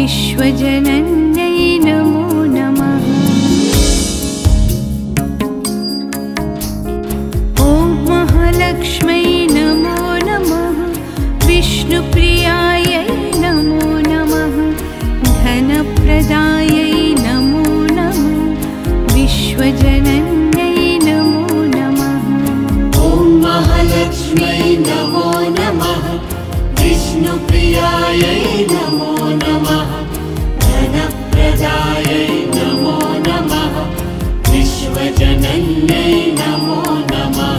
विश्वजनन्यै नमो नमः। ॐ महालक्ष्मी नमो नमः। विष्णुप्रियायै नमो नमः। धनप्रदायै नमो नमः। विश्वजनन्यै नमो नमः। ॐ महालक्ष्मी नमो नमः। विष्णुप्रियायै नमो नमः। धनप्रदायै नमो नमः। विश्वजनन्यै नमो नमः।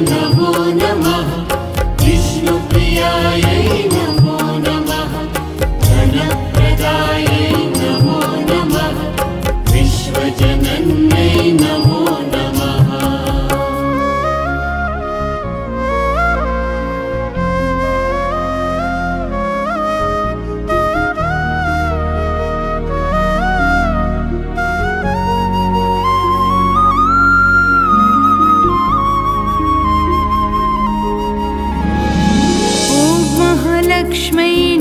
नमो नमः। विष्णु प्रियायै नमो नमः। धनप्रदायै नमो नमः। विश्वजनन्यै नमो नमः। लक्ष्मी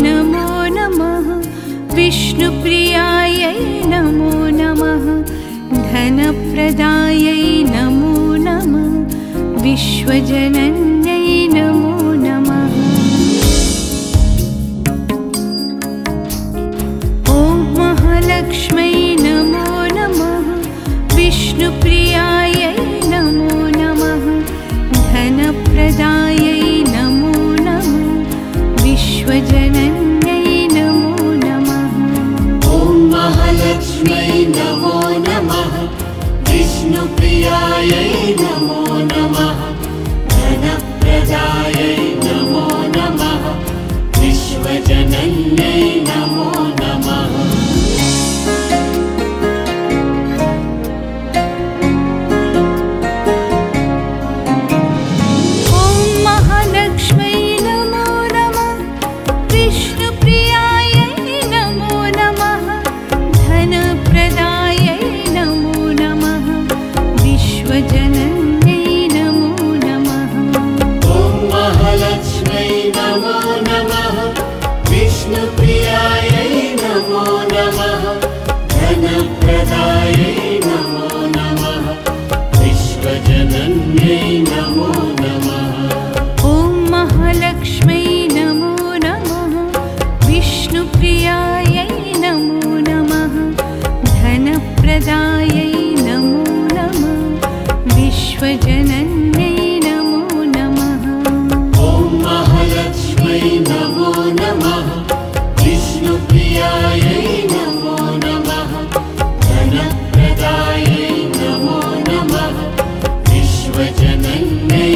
नमो नमः। विष्णु प्रियायै नमो नमः। धनप्रदायै नमो नमः। विश्वजनन्यै नमो नमः। ॐ महालक्ष्मी नमो नमः। विष्णु प्रियायै नमो नमः। धनप्रदायै विश्वजनन्यै नमो नमः। ॐ महालक्ष्मी नमो नमः। विष्णुप्रियायै नमो नमः। धनप्रदायै नमो नमः। विश्वजनन्यै नमो नमः।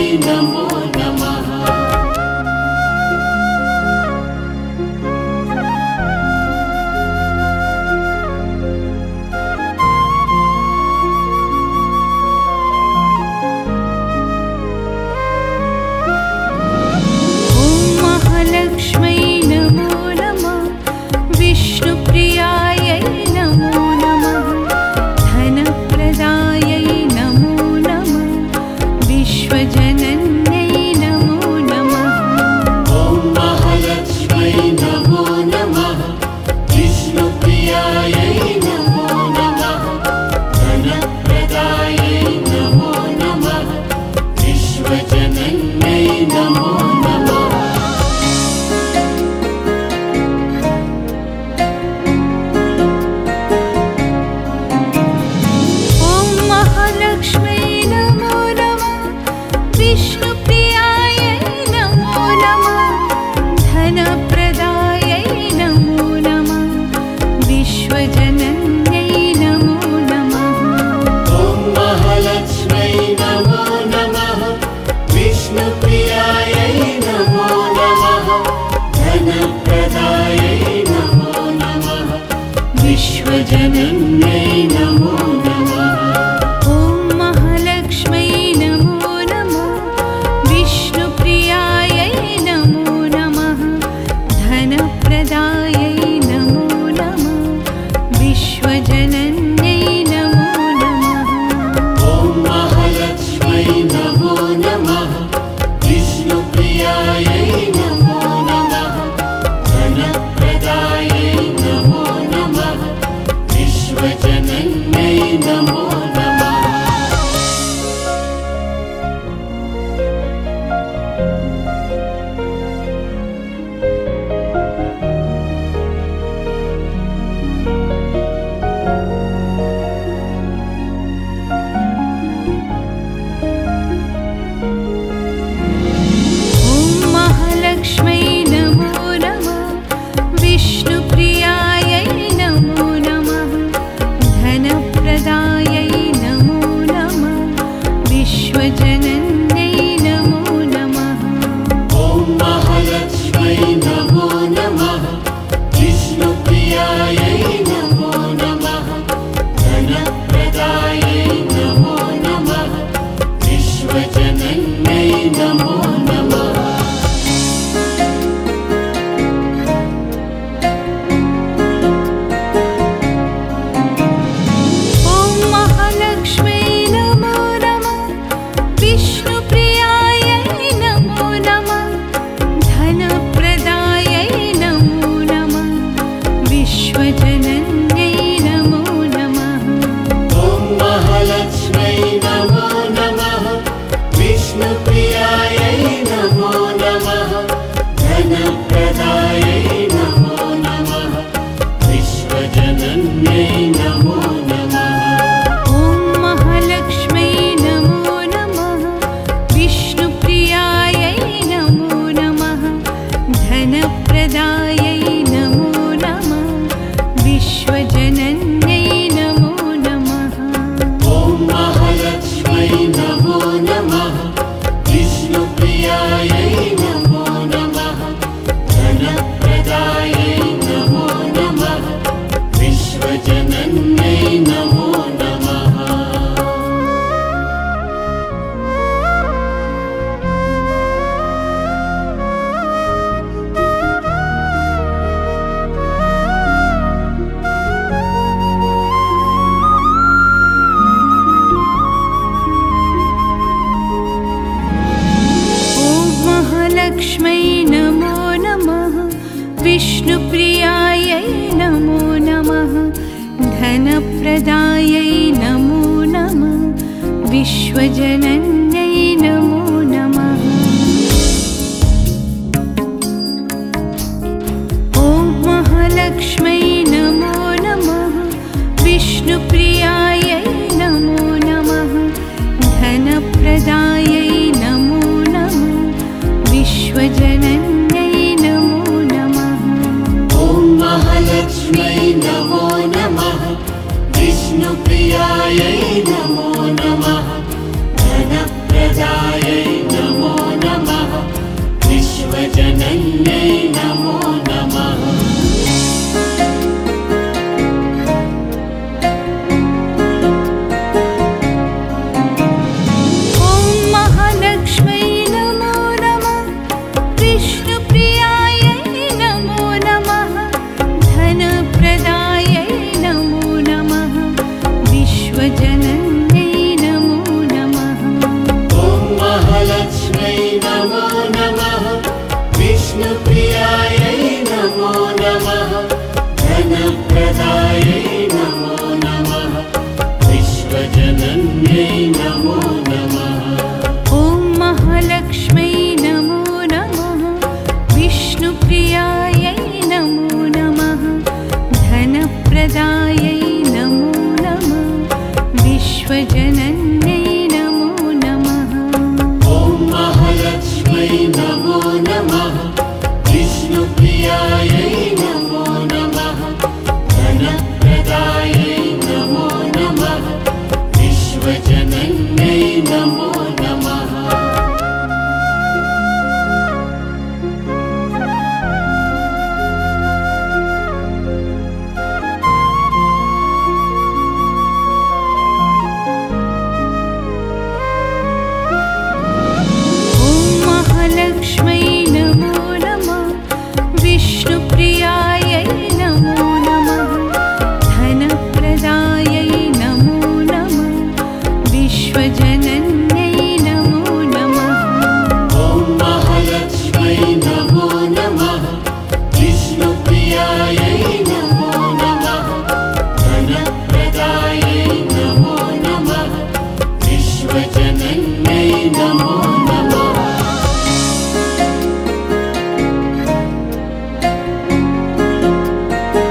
विश्वजनन्यै नमः। नमो नमः धन प्रदाय नमो नमः विश्वजनन्ये नमो नमः। ओम महालक्ष्मी नमो नमः विष्णु प्रियाय नमो नमः धन प्रदाय नमो नमः विश्वजनन्ये नमो नमः। ओम महालक्ष्मी नमो नमः नमो नमः धनप्रदाय नमो नमः विश्वजनन्ये नमो नमः। लक्ष्मी नमो नमः विष्णु प्रियाय नमो नमः धनप्रदाय नमो नमः विश्वजनन्ये नमो नमः। ओम महालक्ष्मी नमो नमः विष्णु प्रियाय नमो नमः धनप्रदाय विश्वजनन्ये नमो नमः। ओम महालक्ष्मी नमो नमः विष्णुप्रियाय नमो नमः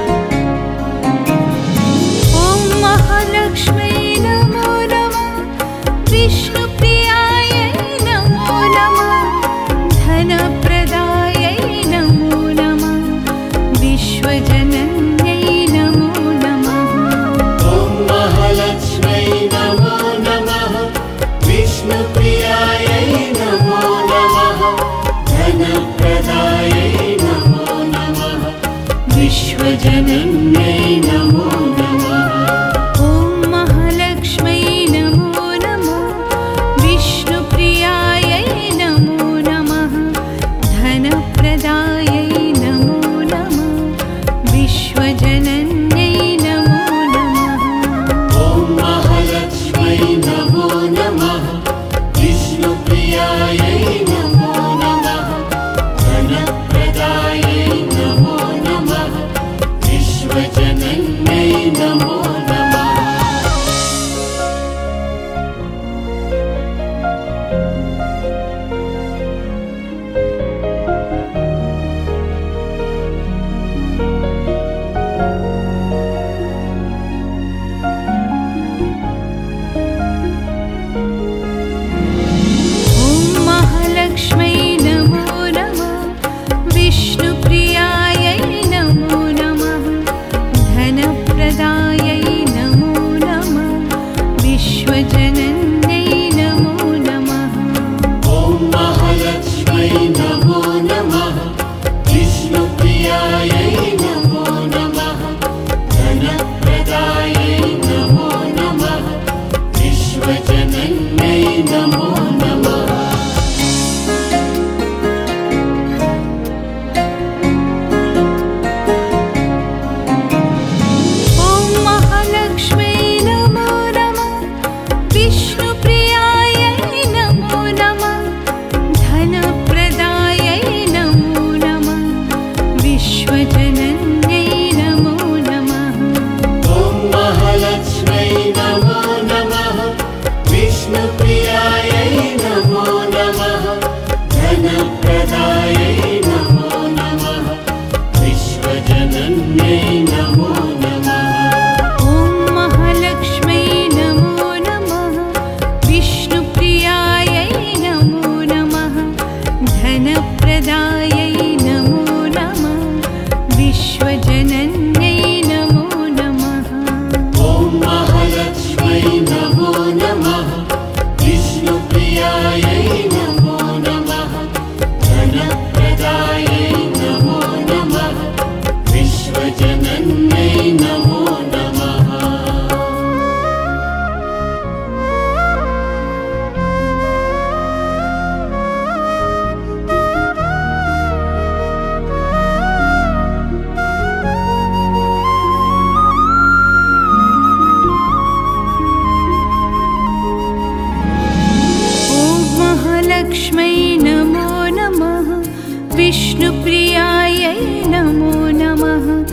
धनप्रदाय नमो नमः विश्वजनन्ये नमो नमः। We're नमो नमः। विष्णु प्रियाय नमो नमः। धनप्रदाय नमो नमः। विश्वजनन्यै नमो नमः। Vishnu Priyaye Namo Namaha,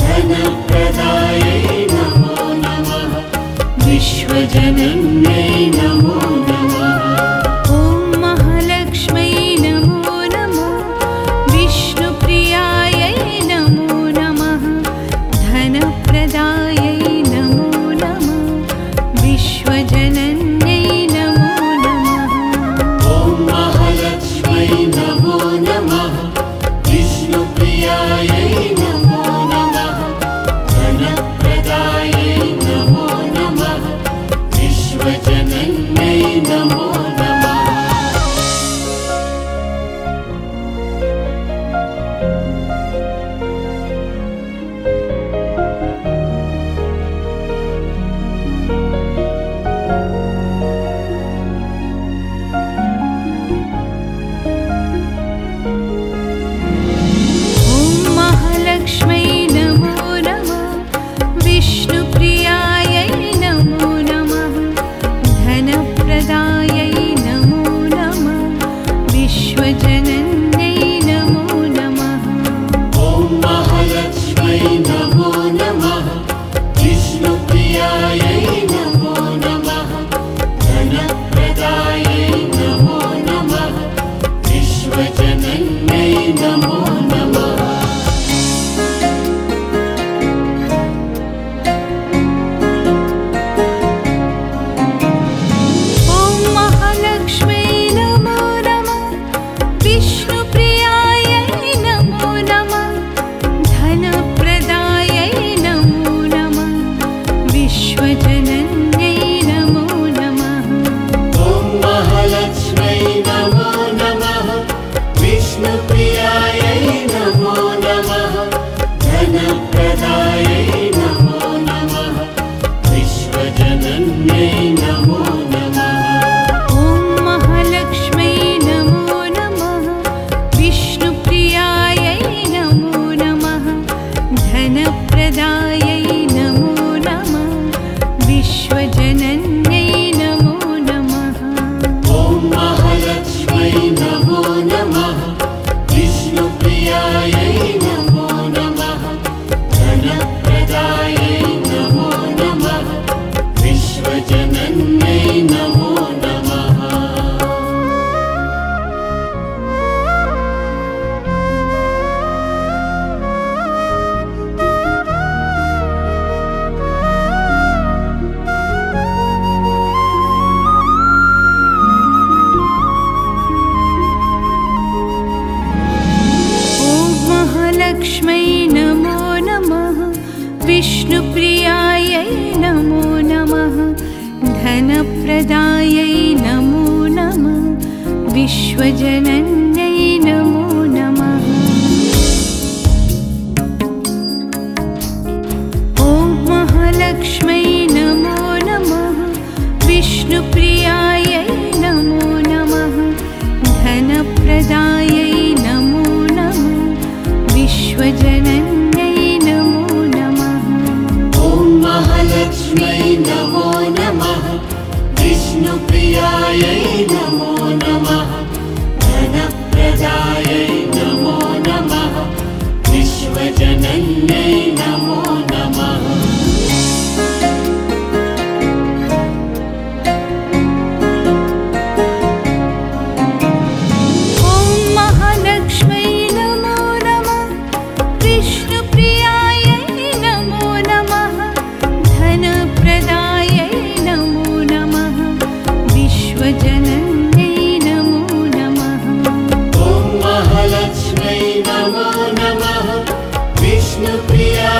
Dhanapradaye Namo Namaha। विश्वजनन्यै नमो नमः। ओम महालक्ष्म्यै नमो नमः। विष्णुप्रियायै नमो नमः। धनप्रदायै नमो नमः। विश्वजनन्यै नमो नमः। ओम महालक्ष्म्यै नमो नमः। विष्णुप्रियायै नमो नमः। धनप्रदायै नमो नमः। विश्वजनन्यै नमो नमः। ॐ महालक्ष्म्यै नमो नमः। विष्णुप्रियायै नमो नमः। धनप्रदायै नमो नमः। विश्वजनन्यै नमो नमः। ओम महालक्ष्म्यै नमो नमः। विष्णुप्रियायै नमो नमः। धनप्रदायै नमो नमः। विश्वजनन्यै नमो नमः। ॐ महालक्ष्म्यै नमो नमः। विष्णुप्रियायै नमो नमः। धनप्रदायै नमो नमः। विश्वजनन्यै नमो नमः। ॐ महालक्ष्म्यै नमो नमः। विष्णुप्रियायै नमो नमः। धनप्रदायै नमो नमः। विश्वजनन्यै नमो नमः। ॐ महालक्ष्म्यै नमो नमः। विष्णुप्रियायै नमो नमः। धनप्रदायै नमो नमः। विश्वजनन्यै नमो नमः। ॐ महालक्ष्म्यै नमो नमः। विष्णुप्रियायै नमो नमः। धनप्रदायै नमो नमः। विश्वजनन्यै नमो नमः। ॐ महालक्ष्म्यै नमो नमः। विष्णुप्रियायै नमो नमः। धनप्रदायै नमो नमः। विश्वजनन्यै नमो नमः। ॐ महालक्ष्म्यै नमो नमः। विष्णुप्रियायै नमो नमः। धनप्रदायै नमो नमः। विश्वजनन्यै नमो नमः। ॐ महालक्ष्म्यै नमो नमः। विष्णुप्रियायै नमो नमः। धनप्रदायै नमो नमः। विश्वजनन्यै नमो नमः। ॐ महालक्ष्म्यै नमो नमः। विष्णुप्रियायै नमो नमः। धनप्रदायै नमो नमः। विश्वजनन्यै नमो नमः। ॐ महालक्ष्म्यै नमो नमः। विष्णुप्रिया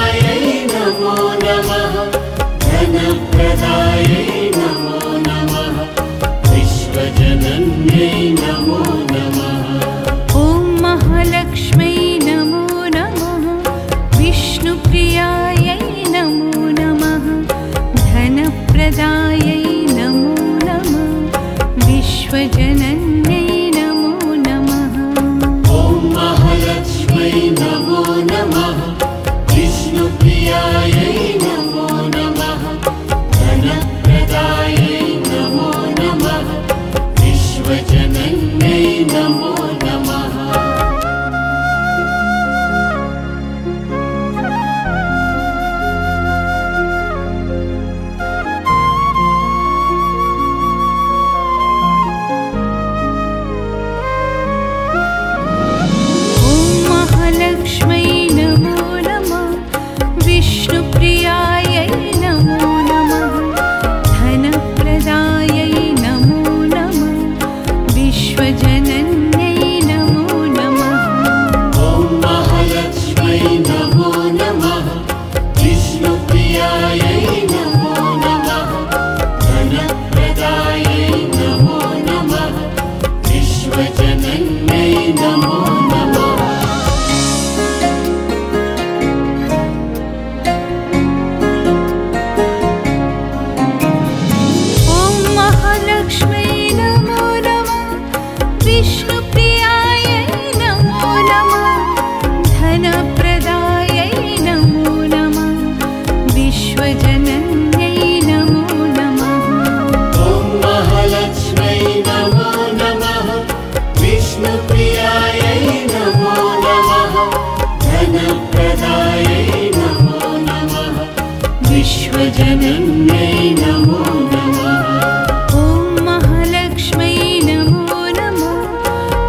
भजनन्यै नमो नमः। ओम महालक्ष्मी नमो नमः,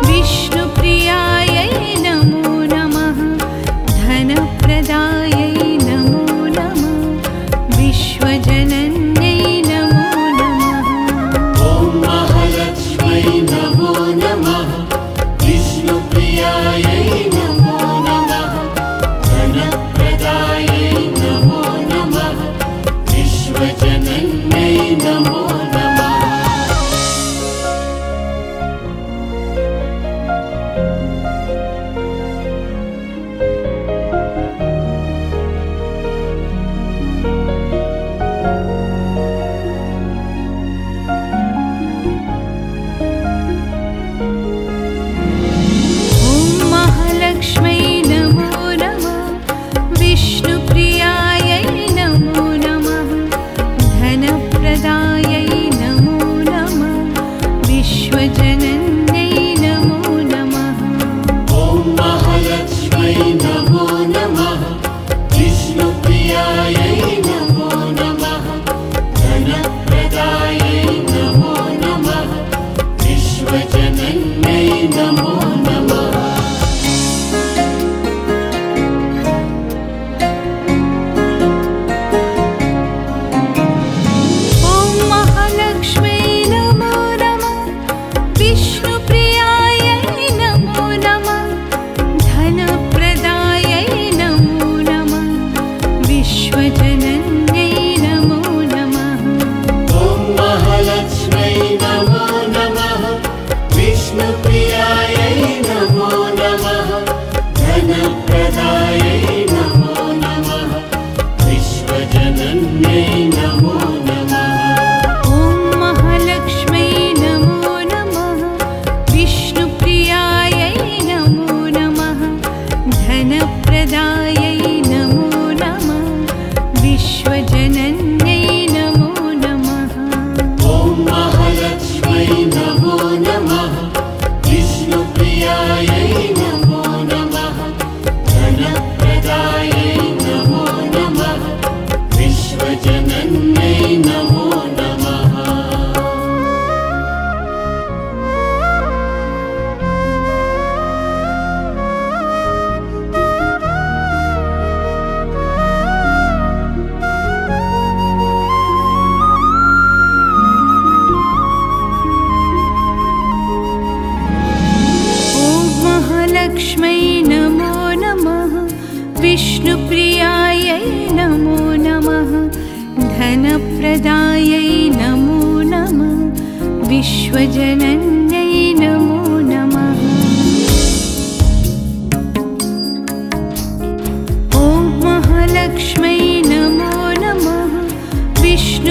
विष्णु प्रियायै नमो नमः, धन प्रदायै नमो नमः, विश्वजनन्यै नमो नमः। ओम महालक्ष्मी नमो नमः, विष्णु प्रियायै नमो नमः, धन प्रदायै नमो नमः, विश्वजनन्यै नमो नमः। ॐ महालक्ष्मी नमो नमः, विष्णु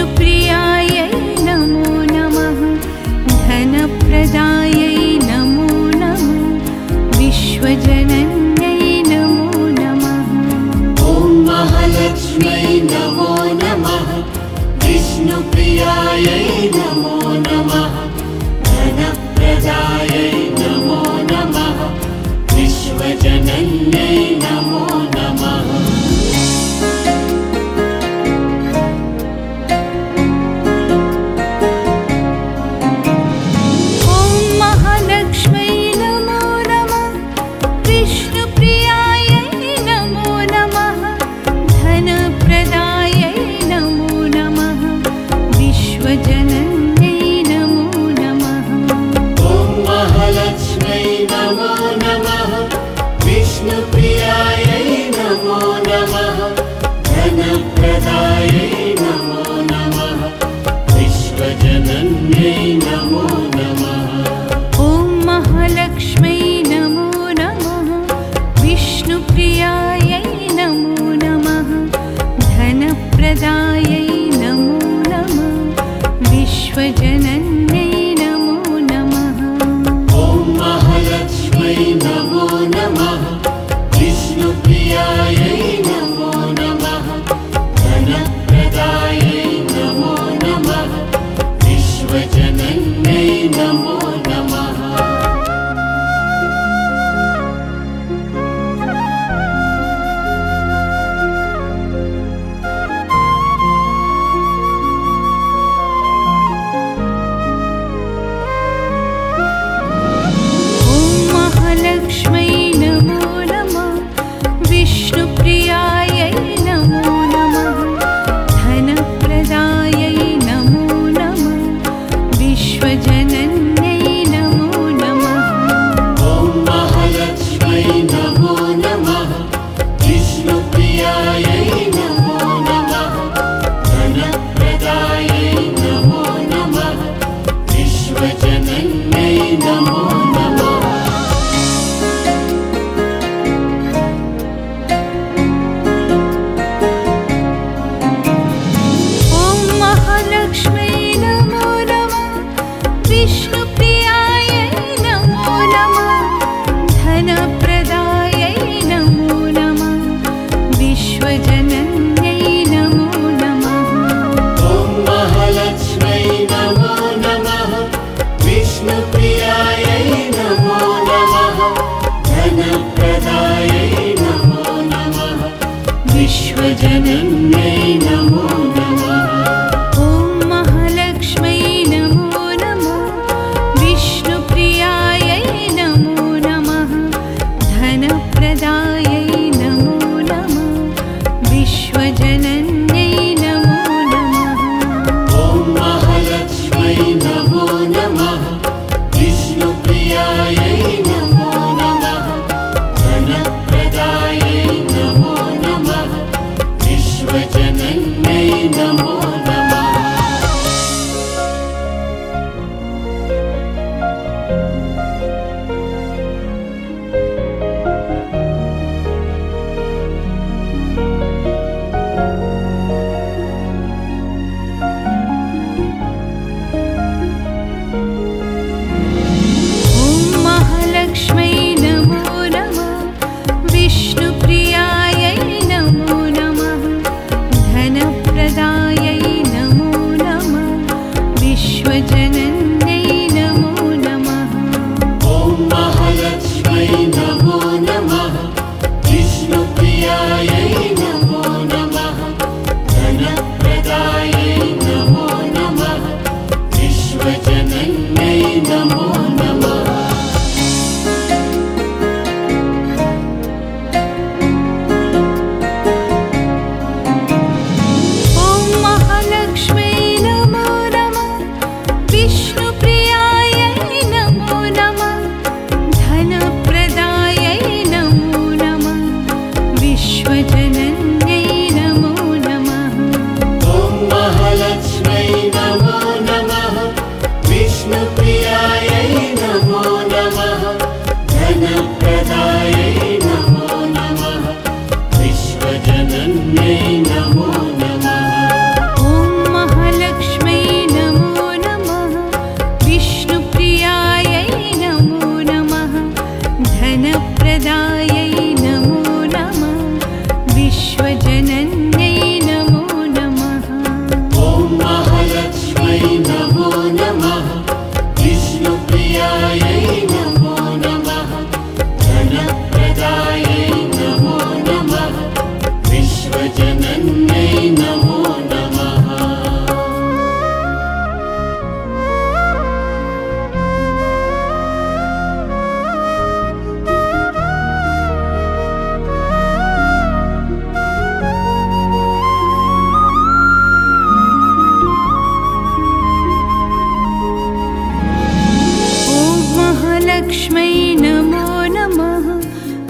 प्रियायै नमो नमः, धन प्रदायै नमो नमः, विश्वजनन्यै नमो नमः। ओम महालक्ष्मी नमो नमः, विष्णु प्रियायै नमो नमः, धन प्रदायै नमो नमः, विश्वजनन्यै नमो नमः। ॐ महालक्ष्मी नमो नमः, विष्णु प्रियायै नमो नमः, धन प्रदायै नमो नमः, विश्वजनन्यै नमो नमः। ॐ महालक्ष्मी नमो नमः, विष्णु प्रियायै नमो नमः, धन प्रदायै नमो नमः, विश्वजनन्यै नमो नमः। ॐ महालक्ष्मी नमो नमः, विष्णु प्रियायै नमो नमः, धन प्रदायै नमो नमः, विश्वजनन्यै नमो नमः। ॐ महालक्ष्मी नमो नमः, विष्णु प्रियायै नमो नमः, धन प्रदायै नमो नमः, विश्वजनन्यै नमो नमः। ॐ महालक्ष्मै नमो नमः, विष्णुप्रियायै नमो नमः, धनप्रदायै नमो नमः, विश्वजनन्यै नमो नमः। ॐ महालक्ष्मै नमो नमः, विष्णुप्रियायै नमो नमः, धनप्रदायै नमो नमः, विश्वजनन्यै नमो नमः। ॐ महालक्ष्मी नमो नमः, विष्णु प्रियायै नमो नमः, धन प्रदायै नमो नमः, विश्वजनन्यै नमो नमः। ॐ महालक्ष्मै नमो नमः, विष्णुप्रियायै नमो नमः, धनप्रदायै नमो नमः, विश्वजनन्यै नमो नमः। ॐ महालक्ष्मी नमो नमः, विष्णु प्रियायै नमो नमः, धन प्रदायै नमो नमः, विश्वजनन्यै नमो नमः। ॐ महालक्ष्मै नमो नमः, विष्णुप्रियायै नमो नमः, धनप्रदायै नमो नमः, विश्वजनन्यै नमो नमः। ॐ महालक्ष्मी नमो नमः, विष्णु प्रियायै नमो नमः, धन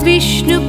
Vishnu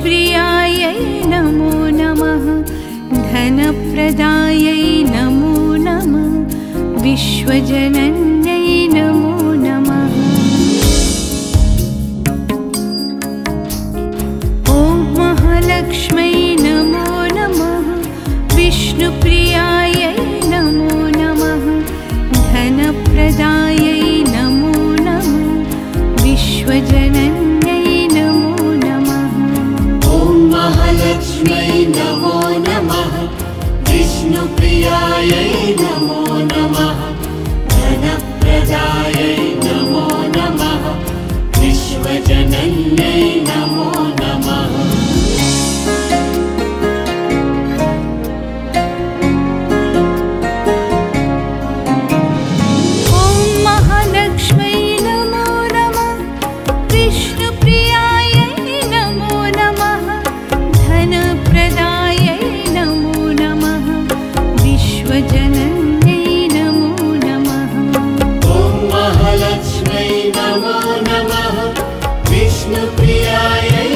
Priya.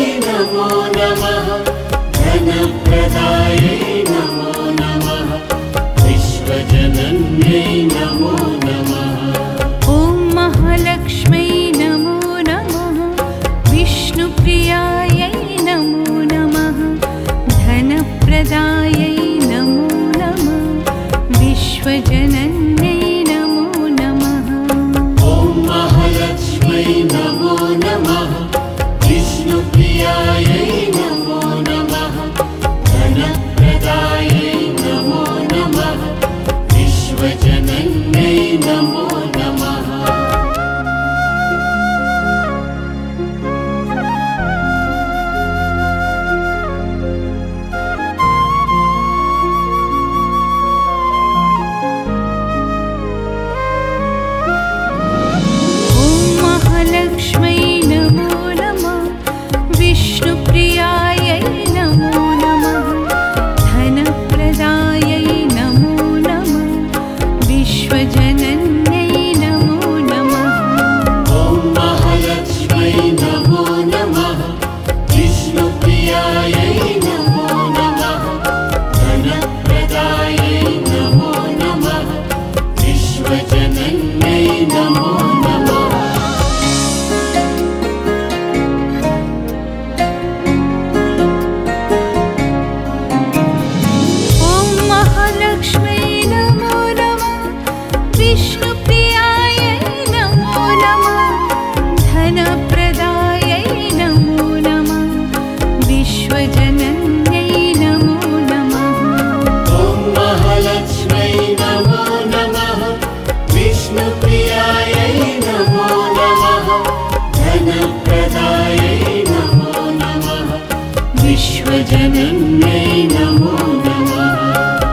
महालक्ष्मी नमो नमः।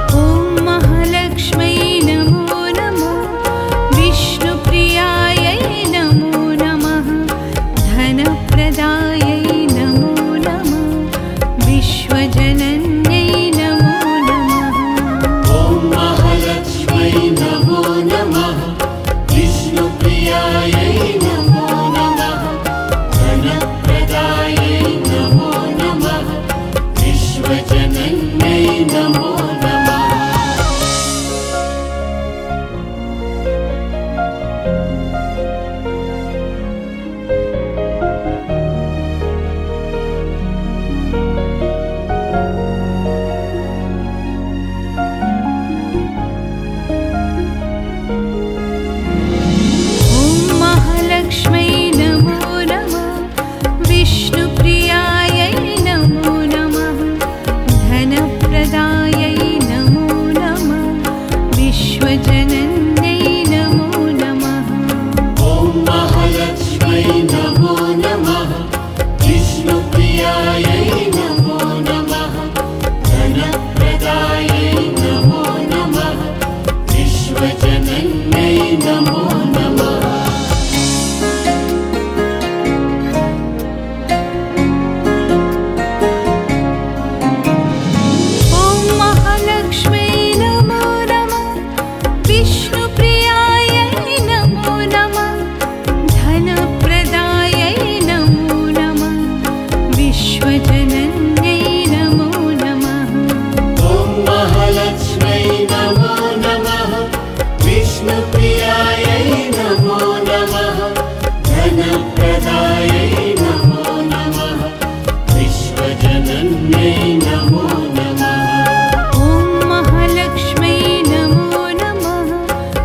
ओम महालक्ष्मी नमो नमः। विष्णु प्रियायै नमो नमः। धन प्रदायै नमो नमः। विश्वजनन्यै नमो नमः। ओम महालक्ष्मी नमो नमः।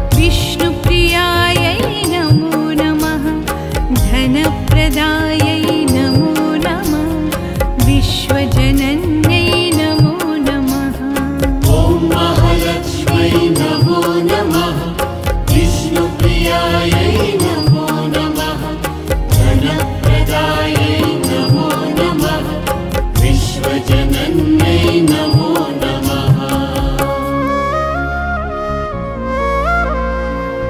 विष्णु प्रियायै नमो नमः। धन प्रदायै नमो नमः। विश्वजनन्यै नमो नमः। ॐ महालक्ष्मी नमो नमः। विष्णु प्रियायै नमो नमः। धन प्रदायै नमो नमः। विश्वजनन्यै नमो नमः। ओम महालक्ष्मी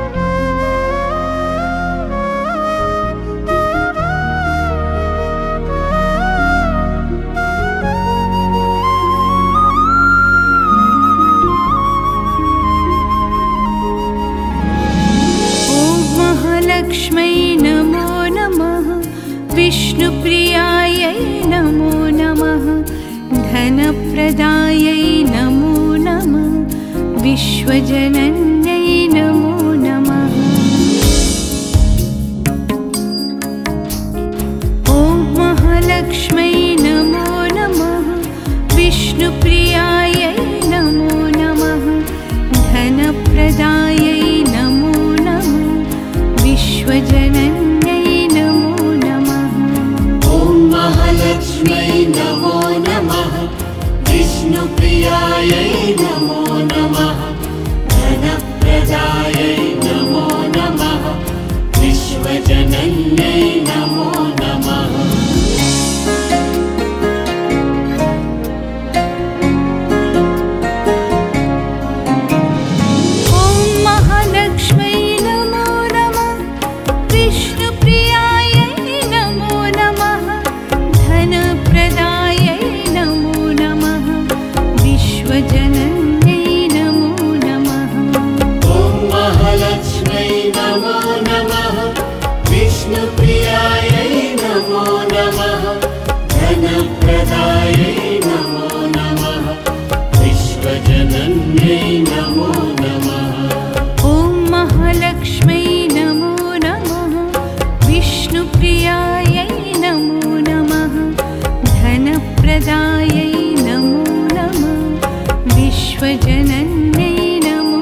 नमो नमः। विष्णु प्रियायै नमो नमः। धन प्रदायै नमो नमः। विश्वजनन्यै नमो नमः। ॐ महालक्ष्मी नमो नमः। विष्णु प्रियायै नमो नमः। धन प्रदायै नमो नमः। विश्वजनन्यै नमो नमः। ॐ महालक्ष्मी नमो नमः। विष्णु प्रियायै नमो नमः। धन प्रदायै नमो नमः। विश्वजनन्यै नमो नमः। ॐ महालक्ष्मी नमो नमः। विष्णु प्रियायै नमो नमः। धन प्रदायै नमो नमः। विश्वजनन्यै नमो नमः। ॐ महालक्ष्मी नमो नमः। विष्णु प्रियायै नमो नमः। धन प्रदायै नमो नमः। विश्वजनन्यै नमो नमः। ॐ महालक्ष्मै नमो नमः। विष्णुप्रियायै नमो नमः। धनप्रदायै नमो नमः। विश्वजनन्यै नमो नमः। ॐ महालक्ष्मै नमो नमः। विष्णुप्रियायै नमो नमः। धनप्रदायै नमो नमः। विश्वजनन्यै नमो नमः। ॐ महालक्ष्मी नमो नमः। विष्णु प्रियायै नमो नमः। धन प्रदायै नमो नमः। विश्वजनन्यै नमो नमः। ॐ महालक्ष्मै नमो नमः। विष्णुप्रियायै नमो नमः। धनप्रदायै नमो नमः। विश्वजनन्यै नमो नमः। ॐ महालक्ष्मी नमो नमः। विष्णु प्रियायै नमो नमः। धन प्रदायै नमो नमः। विश्वजनन्यै नमो नमः। ॐ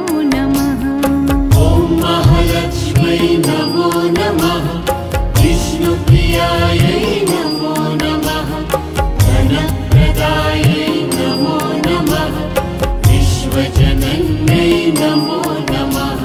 महालक्ष्मै नमो नमः। विष्णुप्रियायै नमो नमः। धनप्रदायै नमो नमः। विश्वजनन्यै नमो नमः। ॐ महालक्ष्मी नमो नमः। विष्णु प्रियायै नमो नमः। धन प्रदायै नमो नमः। विश्वजनन्यै नमो नमः।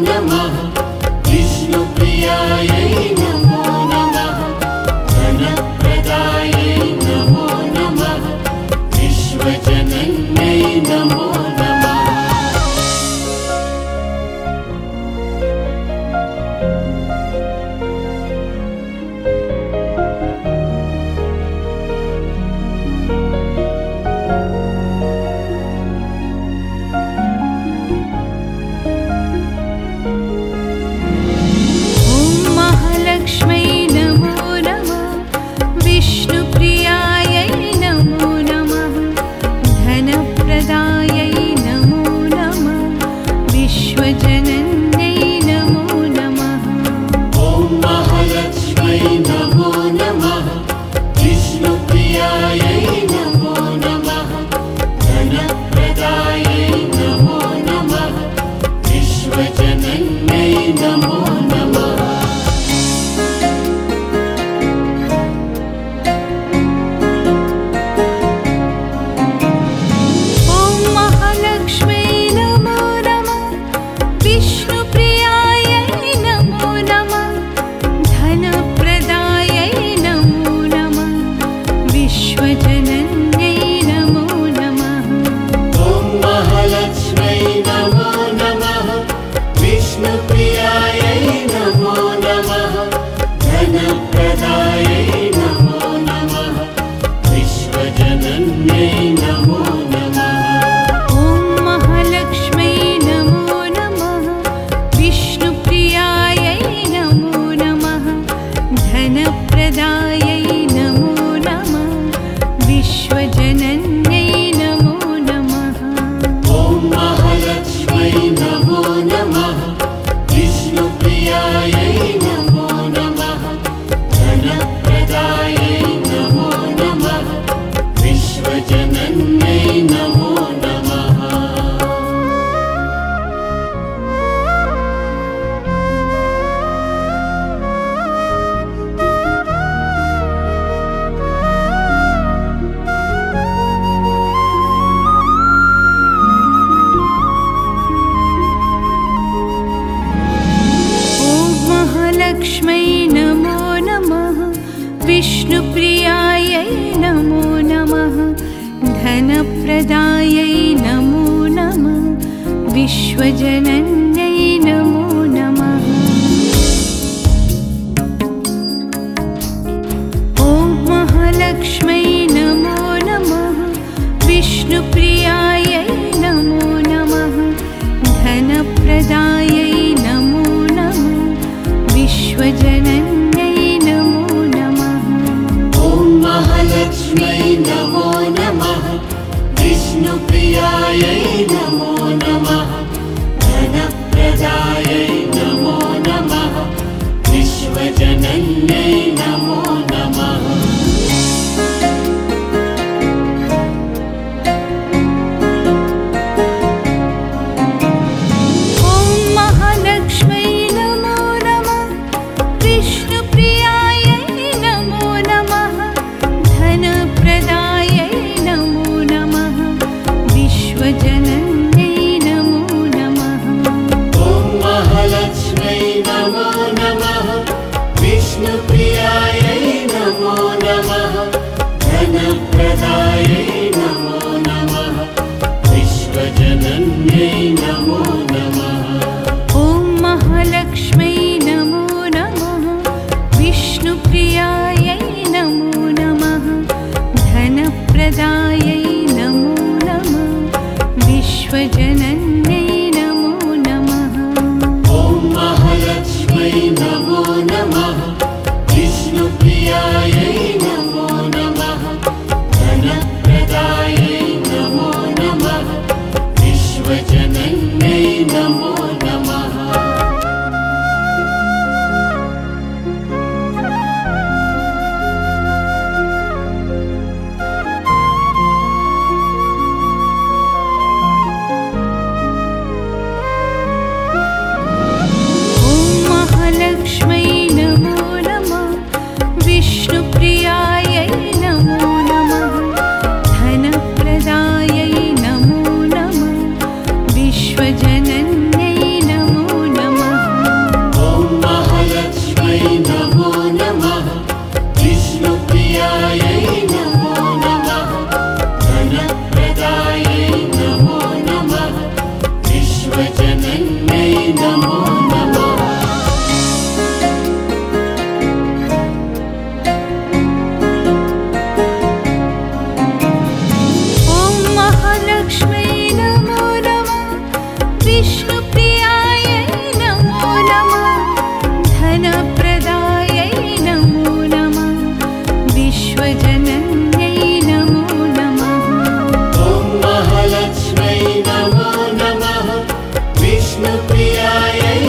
नमः। विष्णु प्रियाय नमो नमः। धनप्रदाय नमो नमः। विश्वजनन्यै नमो नमः।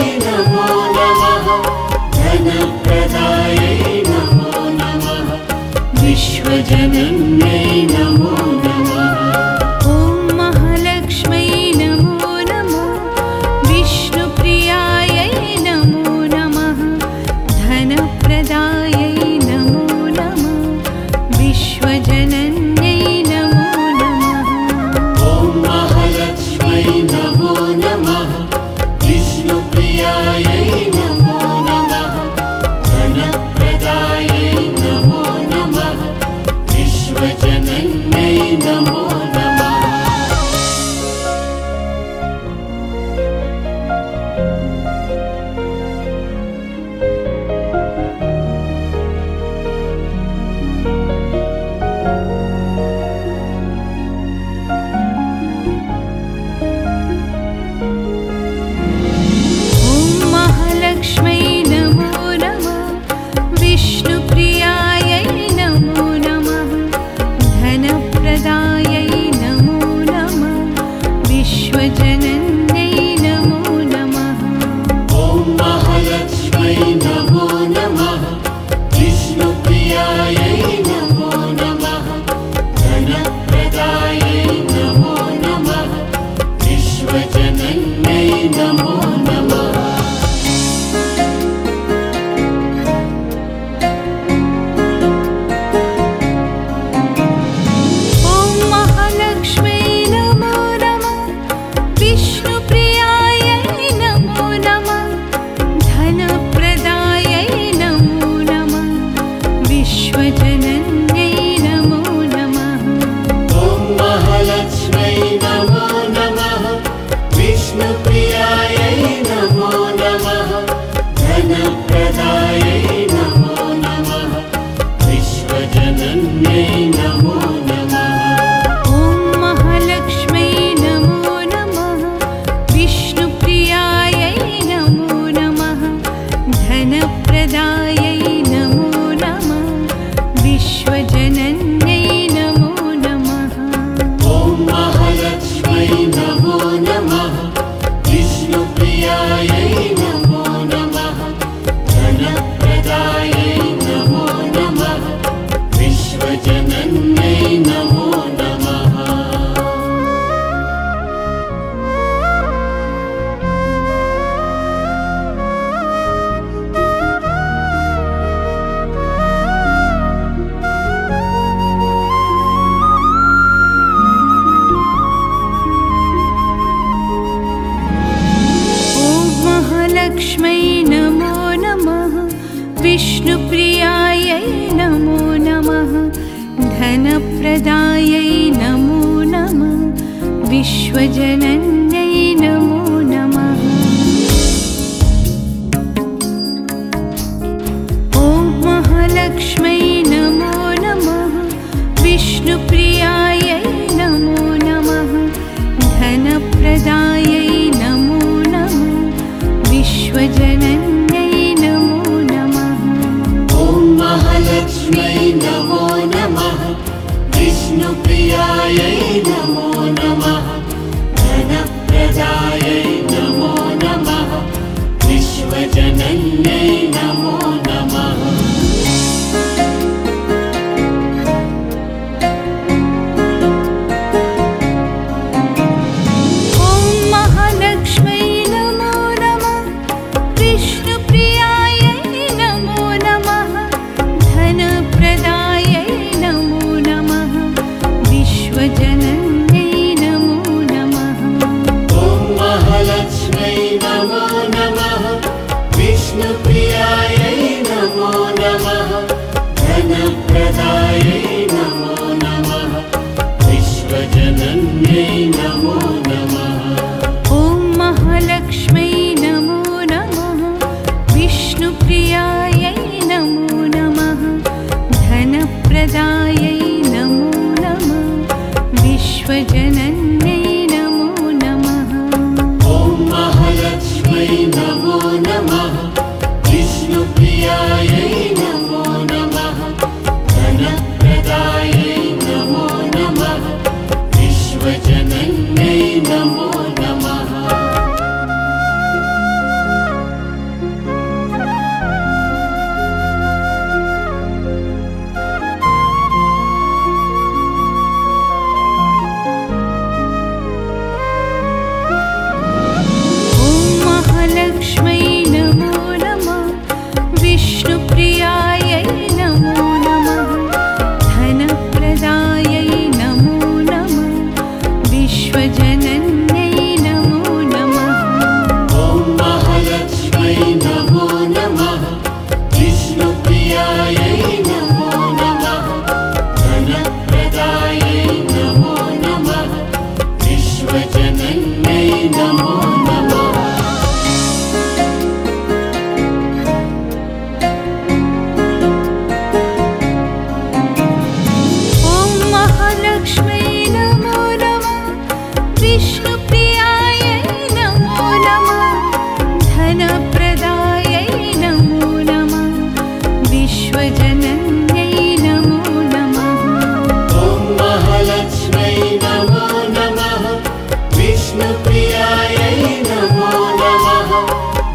नमो नमः।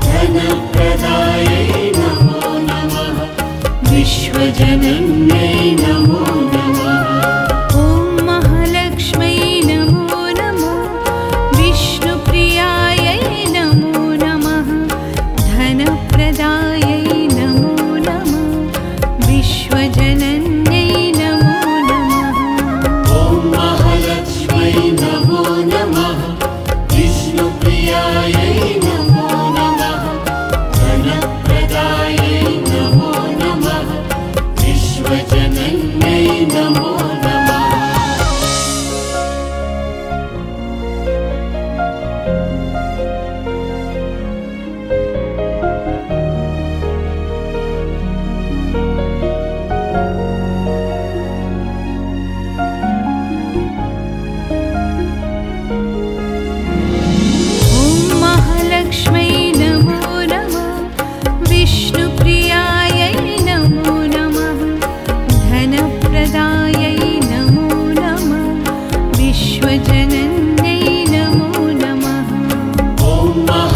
जनप्रदायै नमो नमः, विश्वजनन्यै नमो नमः। ॐ महालक्ष्म्यै नमो नमः, विष्णुप्रियायै नमो नमः, धनप्रदायै नमो नमः, विश्वजनन्यै नमो नमः। ॐ महालक्ष्म्यै नमो नमः, विष्णुप्रियायै नमो नमः, धनप्रदायै नमो नमः, विश्वजनन्यै नमो नमः।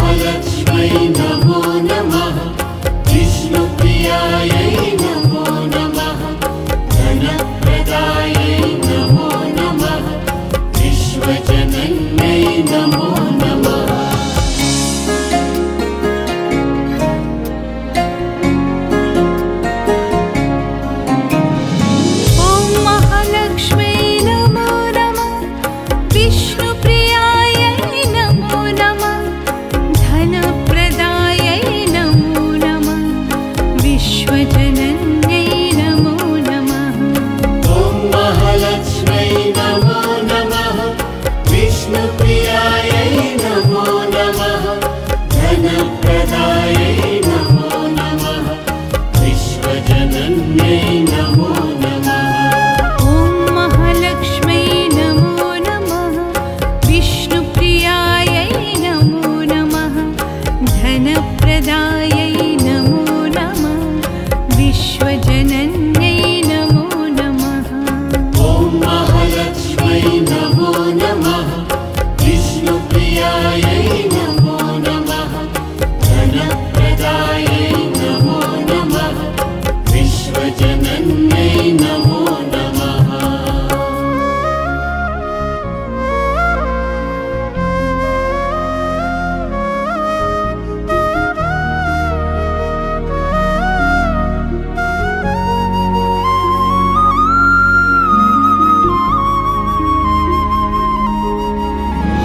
ॐ महालक्ष्म्यै नमो नमः, विष्णुप्रियायै नमो नमः, धनप्रदायै नमो नमः, विश्वजनन्यै नमो नमः। ॐ महालक्ष्म्यै नमो नमः, विष्णुप्रियायै नमो नमः, धनप्रदायै नमो नमः, विश्वजनन्यै नमो नमः। ॐ महालक्ष्म्यै नमो नमः, विष्णुप्रियायै नमो नमः, धनप्रदायै नमो नमः, विश्वजनन्यै नमो नमः। ॐ महालक्ष्म्यै नमो नमः, विष्णुप्रियायै नमो नमः, धनप्रदायै नमो नमः, विश्वजनन्यै नमो नमः। ॐ महालक्ष्म्यै नमो नमः, विष्णुप्रियायै नमो नमः, धनप्रदायै नमो नमः, विश्वजनन्यै नमो नमः। ॐ महालक्ष्म्यै नमो नमः, विष्णुप्रियायै नमो नमः, धनप्रदायै नमो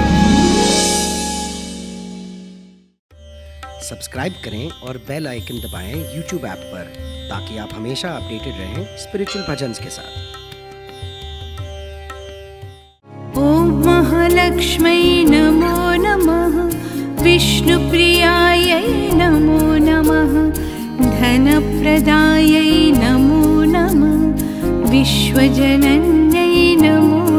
नमः, विश्वजनन्यै नमो नमः। सब्सक्राइब करें और बेल आइकन दबाएं YouTube ऐप पर, ताकि आप हमेशा अपडेटेड रहें स्पिरिचुअल भजन्स के साथ। ॐ महालक्ष्म्यै नमो नमः, विष्णुप्रियायै नमो नमः, धनप्रदायै नमो नमः, विश्वजनन्यै नमो